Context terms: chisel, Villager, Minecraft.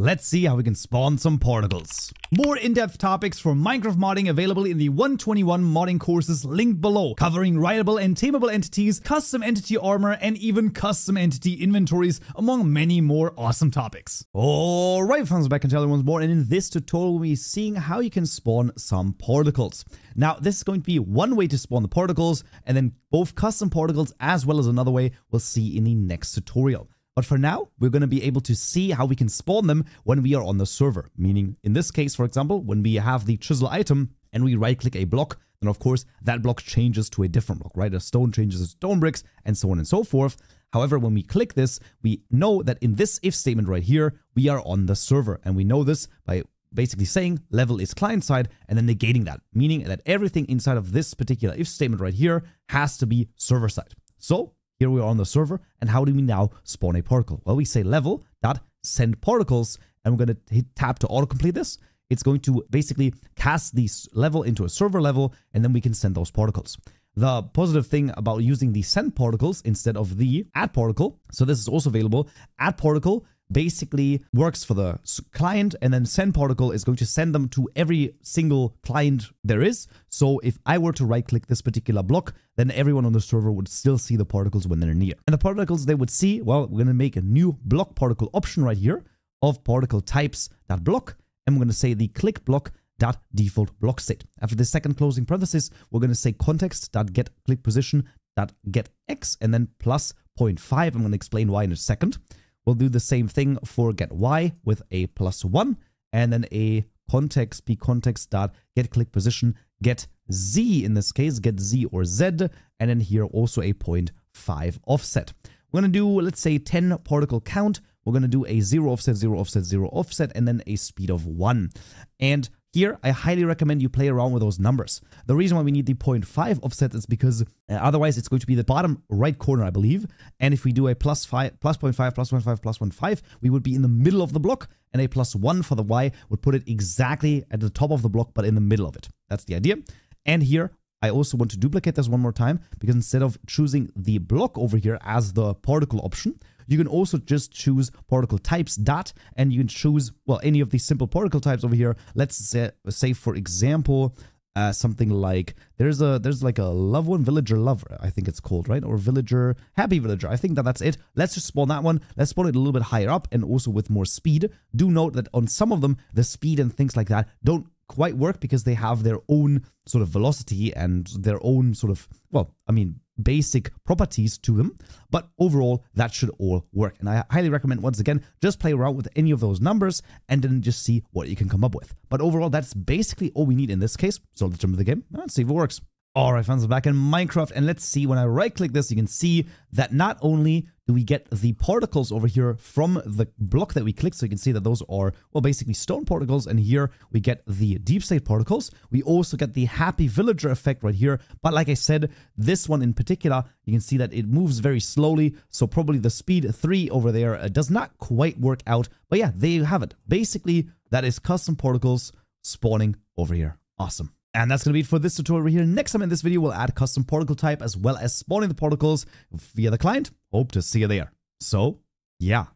Let's see how we can spawn some particles. More in-depth topics for Minecraft modding available in the 121 modding courses linked below, covering rideable and tameable entities, custom entity armor, and even custom entity inventories, among many more awesome topics. Alright, friends, back and tell you once more, and in this tutorial we're seeing how you can spawn some particles. Now, this is going to be one way to spawn the particles, and then both custom particles as well as another way we'll see in the next tutorial. But for now, we're going to be able to see how we can spawn them when we are on the server. Meaning, in this case, for example, when we have the chisel item and we right-click a block, then of course, that block changes to a different block, right? A stone changes to stone bricks and so on and so forth. However, when we click this, we know that in this if statement right here, we are on the server. And we know this by basically saying level is client-side and then negating that. Meaning that everything inside of this particular if statement right here has to be server-side. So here we are on the server, and how do we now spawn a particle? Well, we say level.sendParticles, and we're going to hit tab to autocomplete this. It's going to basically cast the level into a server level, and then we can send those particles. The positive thing about using the send particles instead of the add particle, so this is also available, add particle basically works for the client, and then send particle is going to send them to every single client there is. So if I were to right click this particular block, then everyone on the server would still see the particles when they're near. And the particles they would see, well, we're going to make a new block particle option right here of particle types that block, and we're going to say the click block dot default block state. After the second closing parenthesis, we're going to say context dot get click position dot get x, and then plus 0.5. I'm going to explain why in a second. We'll do the same thing for get y with a +1 and then a context p context dot get click position get z, in this case get z or z, and then here also a 0.5 offset. We're gonna do, let's say, 10 particle count. We're gonna do a 0 offset 0 offset 0 offset, and then a speed of 1. And here, I highly recommend you play around with those numbers. The reason why we need the 0.5 offset is because otherwise it's going to be the bottom right corner, I believe. And if we do a +5, +0.5, +1.5, +1.5, we would be in the middle of the block. And a +1 for the y would put it exactly at the top of the block, but in the middle of it. That's the idea. And here, I also want to duplicate this one more time, because instead of choosing the block over here as the particle option, you can also just choose particle types dot, and you can choose, well, any of these simple particle types over here. Let's say for example, something like there's like a loved one, villager lover, I think it's called, right? Or villager, happy villager. I think that's it. Let's just spawn that one. Let's spawn it a little bit higher up and also with more speed. Do note that on some of them, the speed and things like that don't quite work because they have their own sort of velocity and their own sort of, well, I mean, basic properties to them, but overall that should all work. And I highly recommend, once again, just play around with any of those numbers and then just see what you can come up with. But overall, that's basically all we need in this case. So let's jump into the game and see if it works. All right, friends, we're back in Minecraft, and let's see, when I right click this, you can see that not only do we get the particles over here from the block that we clicked, so you can see that those are, well, basically stone particles, and here we get the deep state particles. We also get the happy villager effect right here, but like I said, this one in particular, you can see that it moves very slowly, so probably the speed 3 over there does not quite work out. But yeah, there you have it. Basically, that is custom particles spawning over here. Awesome. And that's going to be it for this tutorial right here. Next time in this video, we'll add custom particle type as well as spawning the particles via the client. Hope to see you there. So, yeah.